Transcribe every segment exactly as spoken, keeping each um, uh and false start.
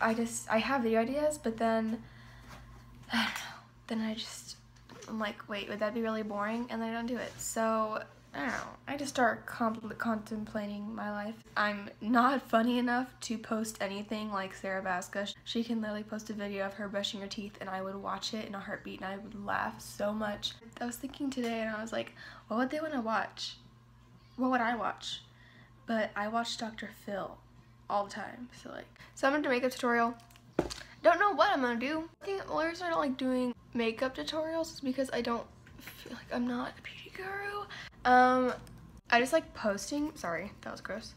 I just, I have video ideas, but then, I don't know, then I just, I'm like, wait, would that be really boring? And I don't do it. So, I don't know, I just start contemplating my life. I'm not funny enough to post anything like Sarah Baska. She can literally post a video of her brushing her teeth and I would watch it in a heartbeat and I would laugh so much. I was thinking today and I was like, what would they want to watch? What would I watch? But I watch Doctor Phil all the time, so like. So I'm gonna do a makeup tutorial. Don't know what I'm gonna do. I think the reason I don't like doing makeup tutorials is because I don't feel like I'm not a beauty guru. Um, I just like posting. Sorry, that was gross.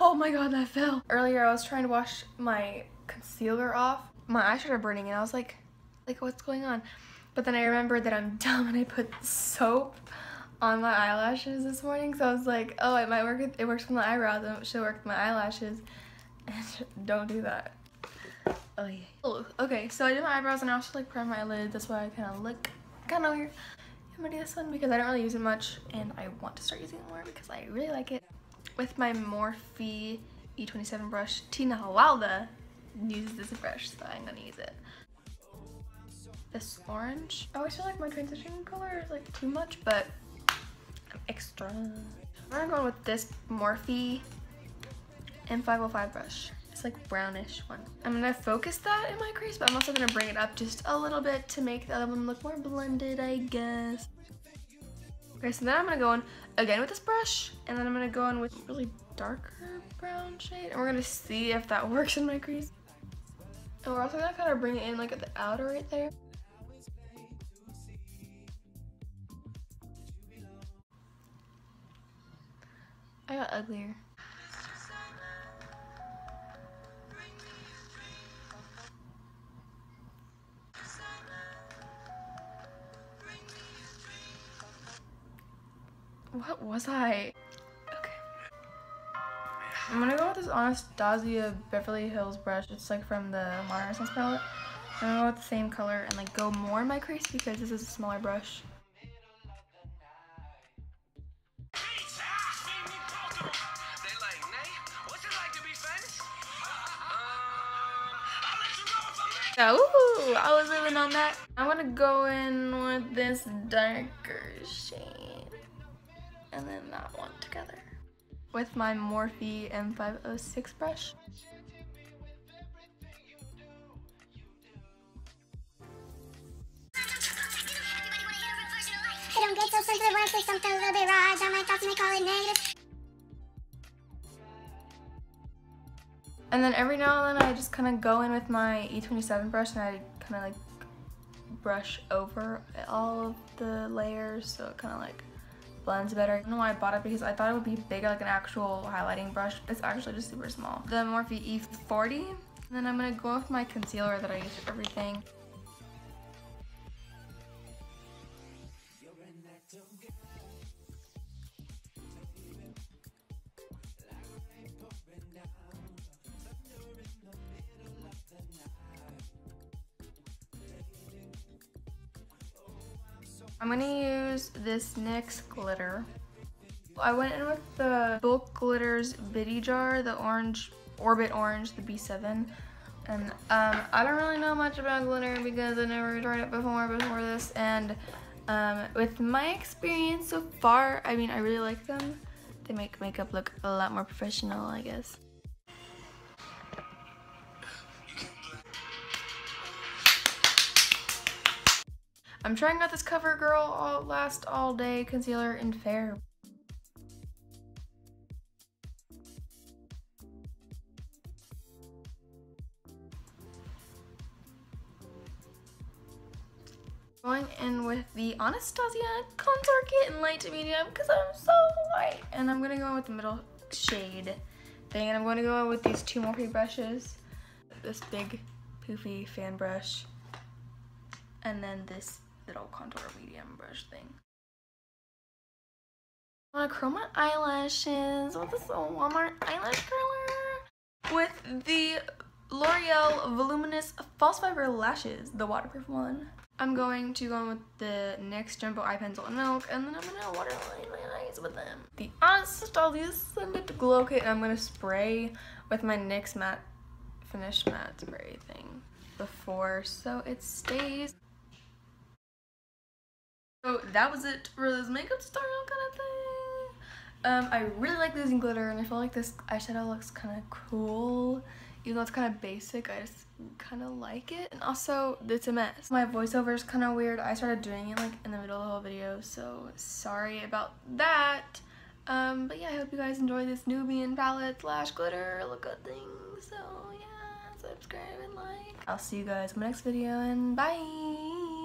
Oh my god, that fell. Earlier I was trying to wash my concealer off. My eyes started burning and I was like, like what's going on? But then I remembered that I'm dumb and I put soap on my eyelashes this morning. So I was like, oh, it might work. With, it works with my eyebrows. It should work with my eyelashes. Don't do that. Oh yeah. Oh, okay, so I did my eyebrows and I also like prime my eyelids. That's why I kind of look kind of weird. I'm gonna do this one because I don't really use it much and I want to start using it more because I really like it. With my Morphe E twenty-seven brush, Tina Hawalda uses this brush, so I'm gonna use it. This orange. I always feel like my transition color is like too much, but I'm extra. I'm gonna go with this Morphe M five oh five brush. It's like brownish one. I'm gonna focus that in my crease, but I'm also gonna bring it up just a little bit to make the other one look more blended, I guess. Okay, so then I'm gonna go in again with this brush, and then I'm gonna go in with a really darker brown shade, and we're gonna see if that works in my crease. And we're also gonna kind of bring it in like at the outer right there. I got uglier. What was I? Okay. I'm gonna go with this Anastasia Beverly Hills brush. It's like from the Modern Essence palette. I'm gonna go with the same color and like go more in my crease because this is a smaller brush. Ooh, I was living on that. I'm gonna go in with this darker shade and then that one together with my Morphe M five oh six brush. I don't get so sensitive when I say something a little bit raw. I my thoughts and they call it negative. And then every now and then I just kind of go in with my E twenty-seven brush and I kind of like brush over all of the layers so it kind of like blends better. I don't know why I bought it because I thought it would be bigger, like an actual highlighting brush. It's actually just super small. The Morphe E forty. And then I'm going to go with my concealer that I use for everything. I'm gonna use this NYX glitter. I went in with the Bulk Glitters Bitty Jar, the orange, Orbit Orange, the B seven. And um, I don't really know much about glitter because I never tried it before, before this. And um, with my experience so far, I mean, I really like them. They make makeup look a lot more professional, I guess. I'm trying out this CoverGirl all last all day concealer in fair. Going in with the Anastasia Contour Kit in light to medium because I'm so light. And I'm gonna go in with the middle shade thing, and I'm gonna go in with these two Morphe brushes. This big poofy fan brush, and then this little contour medium brush thing. I'm gonna curl my eyelashes with this Walmart eyelash curler with the L'Oreal Voluminous False Fiber Lashes, the waterproof one. I'm going to go in with the NYX Jumbo Eye Pencil and Milk, and then I'm gonna waterline my eyes with them. The Anastasia Sunlit Glow Kit, and I'm gonna spray with my NYX Matte finish matte spray thing before, so it stays. So that was it for this makeup tutorial kind of thing. Um, I really like using glitter, and I feel like this eyeshadow looks kind of cool. Even though it's kind of basic, I just kind of like it. And also, it's a mess. My voiceover is kind of weird. I started doing it like in the middle of the whole video, so sorry about that. Um, but yeah, I hope you guys enjoy this Nubian palette slash glitter look-up thing. So yeah, subscribe and like. I'll see you guys in my next video, and bye!